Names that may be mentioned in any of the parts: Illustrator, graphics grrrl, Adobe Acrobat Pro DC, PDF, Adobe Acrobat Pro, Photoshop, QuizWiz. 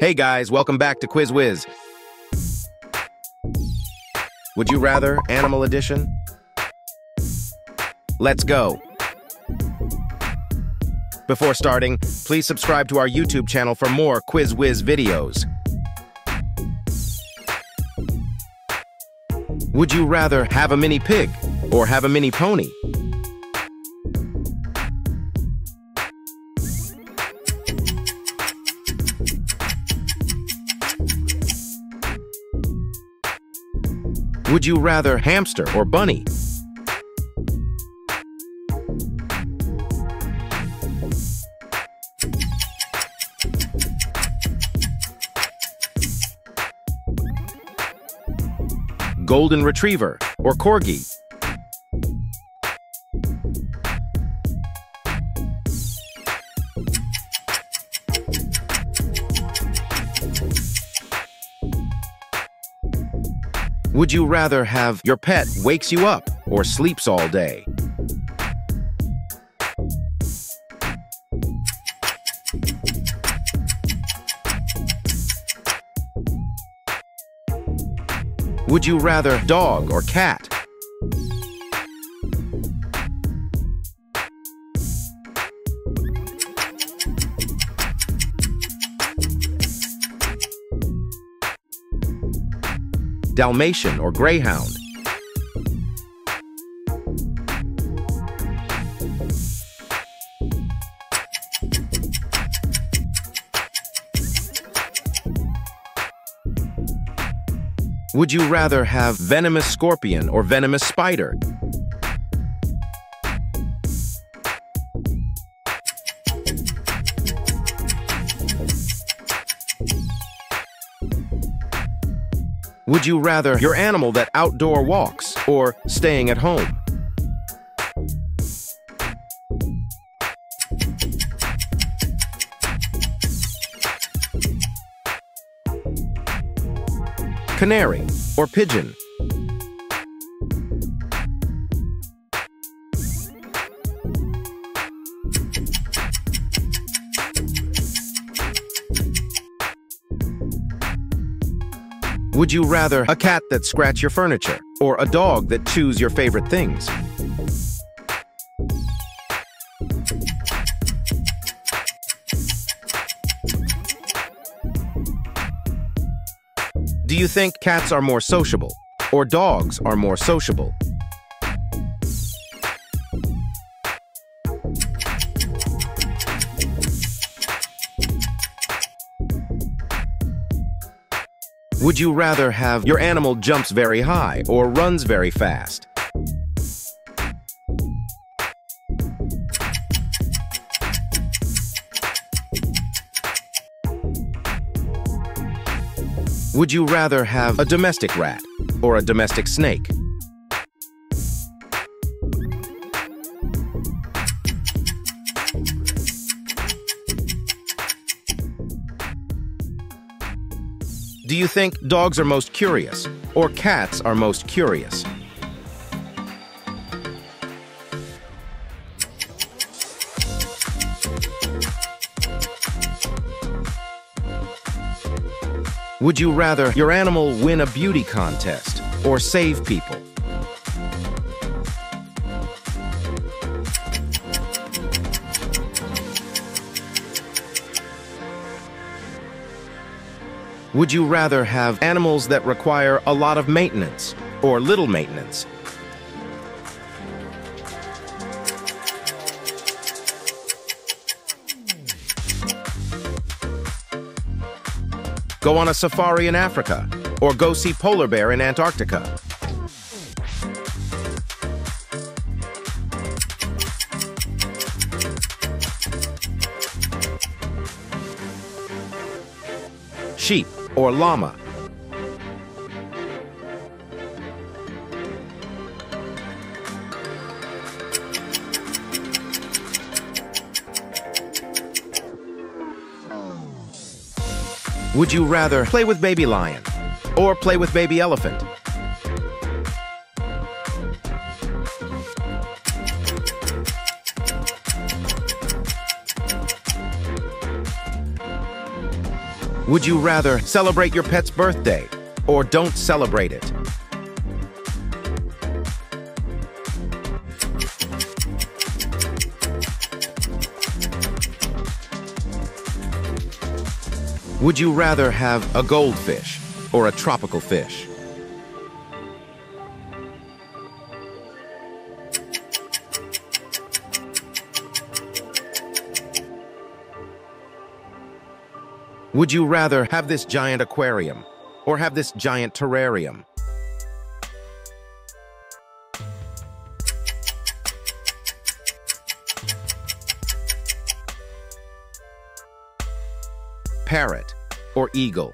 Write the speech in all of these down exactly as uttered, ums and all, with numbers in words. Hey guys, welcome back to QuizWiz. Would you rather animal edition? Let's go. Before starting, please subscribe to our YouTube channel for more QuizWiz videos. Would you rather have a mini pig or have a mini pony? Would you rather hamster or bunny? Golden retriever or corgi? Would you rather have your pet wakes you up or sleeps all day? Would you rather dog or cat? Dalmatian or greyhound? Would you rather have venomous scorpion or venomous spider? Would you rather your animal that outdoor walks or staying at home? Canary or pigeon? Would you rather a cat that scratch your furniture or a dog that chews your favorite things? Do you think cats are more sociable or dogs are more sociable? Would you rather have your animal jumps very high or runs very fast? Would you rather have a domestic rat or a domestic snake? Do you think dogs are most curious or cats are most curious? Would you rather your animal win a beauty contest or save people? Would you rather have animals that require a lot of maintenance or little maintenance? Go on a safari in Africa, or go see polar bear in Antarctica? Sheep or llama? Would you rather play with baby lion or play with baby elephant? Would you rather celebrate your pet's birthday or don't celebrate it? Would you rather have a goldfish or a tropical fish? Would you rather have this giant aquarium or have this giant terrarium? Parrot or eagle?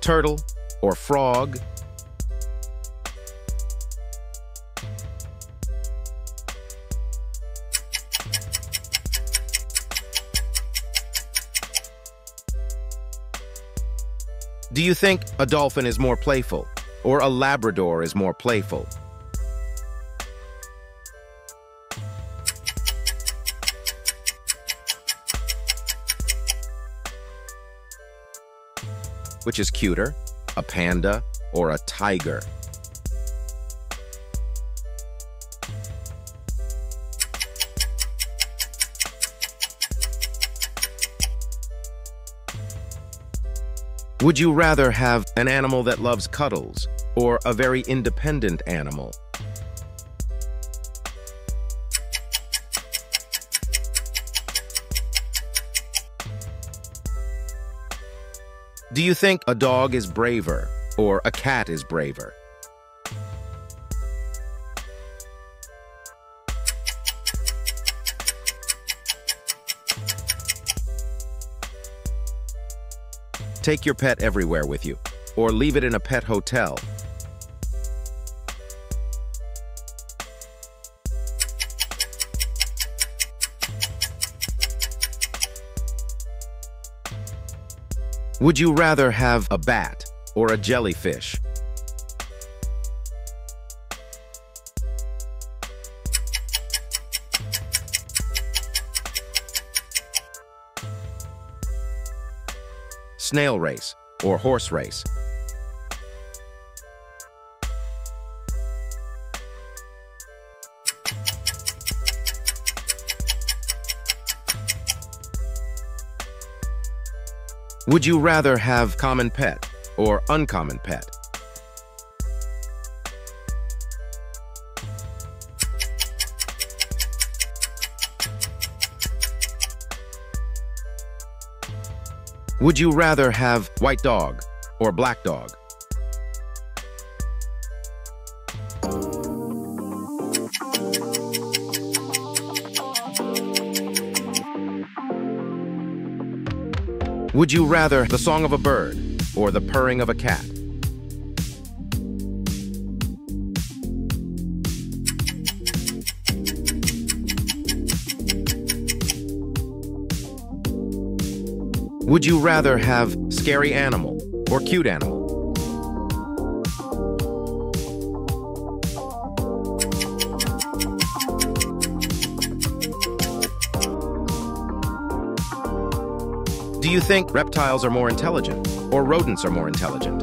Turtle or frog? Do you think a dolphin is more playful or a Labrador is more playful? Which is cuter, a panda or a tiger? Would you rather have an animal that loves cuddles or a very independent animal? Do you think a dog is braver or a cat is braver? Take your pet everywhere with you, or leave it in a pet hotel. Would you rather have a bat or a jellyfish? Snail race or horse race? Would you rather have common pet or uncommon pet? Would you rather have white dog or black dog? Would you rather the song of a bird or the purring of a cat? Would you rather have scary animal or cute animal? Do you think reptiles are more intelligent, or rodents are more intelligent?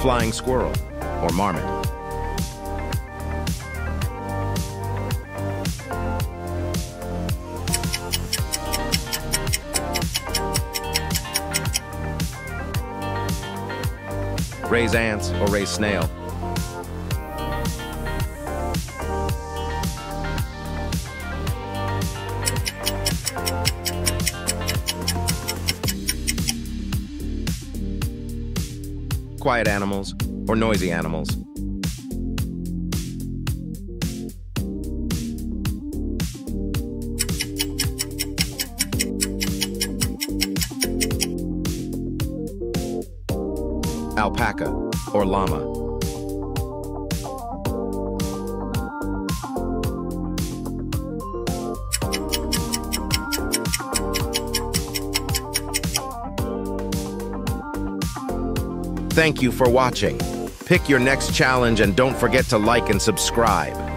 Flying squirrel, or marmot? Raise ants or raise snail? Quiet animals or noisy animals? Alpaca or llama? Thank you for watching. Pick your next challenge and don't forget to like and subscribe.